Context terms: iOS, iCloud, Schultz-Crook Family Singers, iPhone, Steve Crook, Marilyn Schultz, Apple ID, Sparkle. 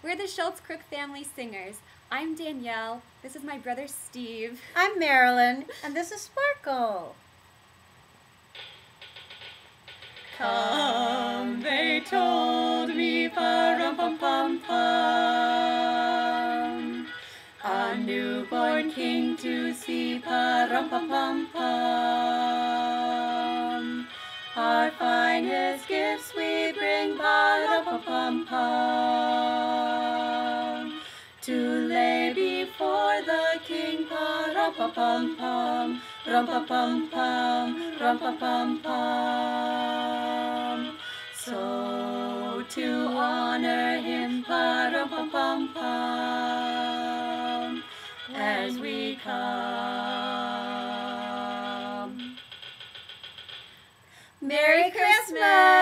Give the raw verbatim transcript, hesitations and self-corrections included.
We're the Schultz-Crook Family Singers. I'm Danielle, this is my brother Steve. I'm Marilyn, and this is Sparkle. Come, they told me, pa-rum-pum-pum-pum. A newborn king to see, pa-rum-pum-pum-pum. Our finest gifts we bring, pa-rum-pum-pum-pum. To lay before the king, pa-rum-pum-pum-pum, rum-pum-pum-pum, rum-pum-pum-pum. So to honor him, pa-rum-pum-pum-pum, as we come. Merry Christmas!